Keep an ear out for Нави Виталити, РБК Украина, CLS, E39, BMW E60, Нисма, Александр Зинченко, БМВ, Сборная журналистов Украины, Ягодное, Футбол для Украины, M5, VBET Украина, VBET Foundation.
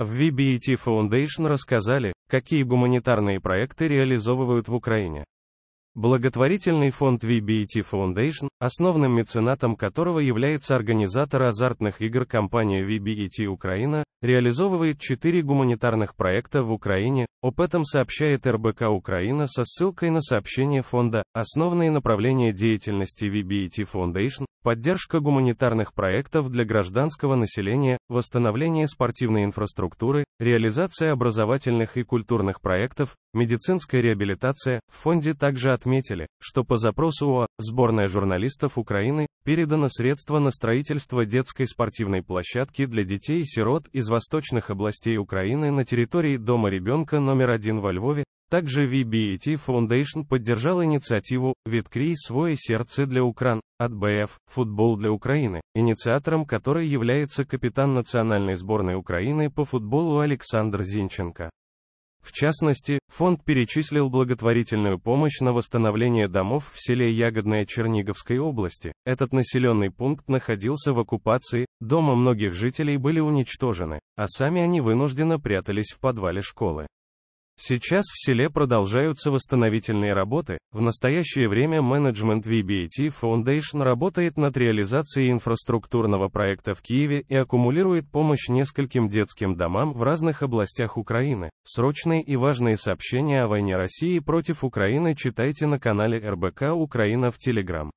В VBET Foundation рассказали, какие гуманитарные проекты реализовывают в Украине. Благотворительный фонд VBET Foundation, основным меценатом которого является организатор азартных игр компания VBET Украина, реализовывает 4 гуманитарных проекта в Украине. Об этом сообщает РБК Украина со ссылкой на сообщение фонда. Основные направления деятельности VBET Foundation – поддержка гуманитарных проектов для гражданского населения, восстановление спортивной инфраструктуры, реализация образовательных и культурных проектов, медицинская реабилитация. В фонде также отметили, что по запросу ООА «Сборная журналистов Украины» передано средства на строительство детской спортивной площадки для детей-сирот из восточных областей Украины на территории Дома ребенка №1 во Львове. Также VBET Foundation поддержал инициативу «Відкрий своє серце для Украин» от БФ «Футбол для Украины», инициатором которой является капитан национальной сборной Украины по футболу Александр Зинченко. В частности, фонд перечислил благотворительную помощь на восстановление домов в селе Ягодное Черниговской области. Этот населенный пункт находился в оккупации, дома многих жителей были уничтожены, а сами они вынужденно прятались в подвале школы. Сейчас в селе продолжаются восстановительные работы. В настоящее время менеджмент VBET Foundation работает над реализацией инфраструктурного проекта в Киеве и аккумулирует помощь нескольким детским домам в разных областях Украины. Срочные и важные сообщения о войне России против Украины читайте на канале РБК Украина в Telegram.